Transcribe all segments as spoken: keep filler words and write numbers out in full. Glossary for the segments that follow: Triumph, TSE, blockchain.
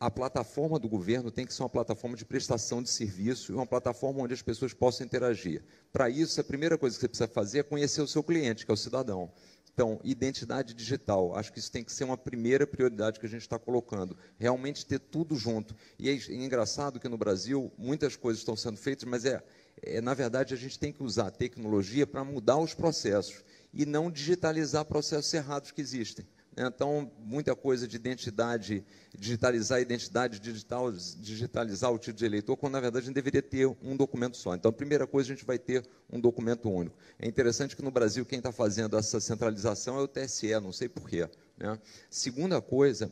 a plataforma do governo tem que ser uma plataforma de prestação de serviço e uma plataforma onde as pessoas possam interagir. Para isso, a primeira coisa que você precisa fazer é conhecer o seu cliente, que é o cidadão. Então, identidade digital, acho que isso tem que ser uma primeira prioridade que a gente está colocando, realmente ter tudo junto. E é engraçado que no Brasil muitas coisas estão sendo feitas, mas é, é na verdade a gente tem que usar a tecnologia para mudar os processos e não digitalizar processos errados que existem. Então, muita coisa de identidade, digitalizar a identidade digital, digitalizar o título de eleitor, quando, na verdade, a gente deveria ter um documento só. Então, a primeira coisa, a gente vai ter um documento único. É interessante que, no Brasil, quem está fazendo essa centralização é o T S E, não sei porquê, né? Segunda coisa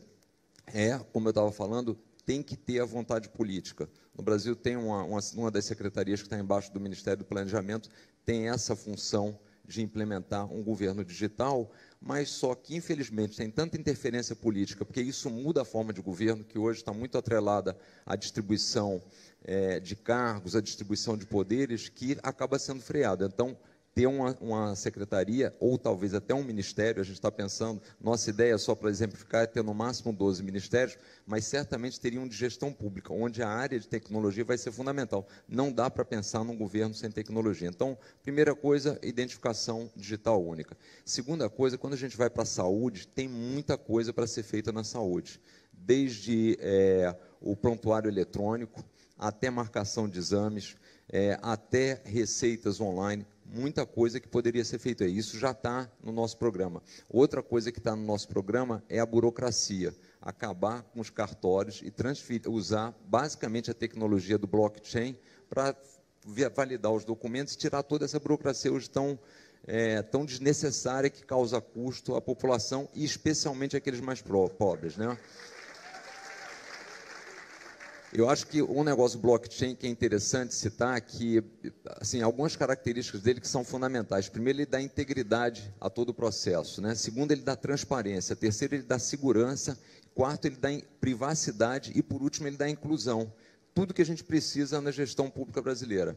é, como eu estava falando, tem que ter a vontade política. No Brasil, tem uma, uma, uma das secretarias que está embaixo do Ministério do Planejamento, tem essa função de implementar um governo digital, mas só que, infelizmente, tem tanta interferência política, porque isso muda a forma de governo, que hoje está muito atrelada à distribuição é, de cargos, à distribuição de poderes, que acaba sendo freada. Então, ter uma, uma secretaria, ou talvez até um ministério, a gente está pensando, nossa ideia, só para exemplificar, é ter no máximo doze ministérios, mas certamente teria um de gestão pública, onde a área de tecnologia vai ser fundamental. Não dá para pensar num governo sem tecnologia. Então, primeira coisa, identificação digital única. Segunda coisa, quando a gente vai para a saúde, tem muita coisa para ser feita na saúde, desde é, o prontuário eletrônico, até marcação de exames, é, até receitas online, muita coisa que poderia ser feita. Isso já está no nosso programa. Outra coisa que está no nosso programa é a burocracia. Acabar com os cartórios e transferir, usar basicamente a tecnologia do blockchain para validar os documentos e tirar toda essa burocracia hoje tão, é, tão desnecessária, que causa custo à população e especialmente àqueles mais pobres, né? Eu acho que um negócio blockchain que é interessante citar, que, assim, algumas características dele que são fundamentais. Primeiro, ele dá integridade a todo o processo, né? Segundo, ele dá transparência. Terceiro, ele dá segurança. Quarto, ele dá privacidade. E, por último, ele dá inclusão. Tudo que a gente precisa na gestão pública brasileira.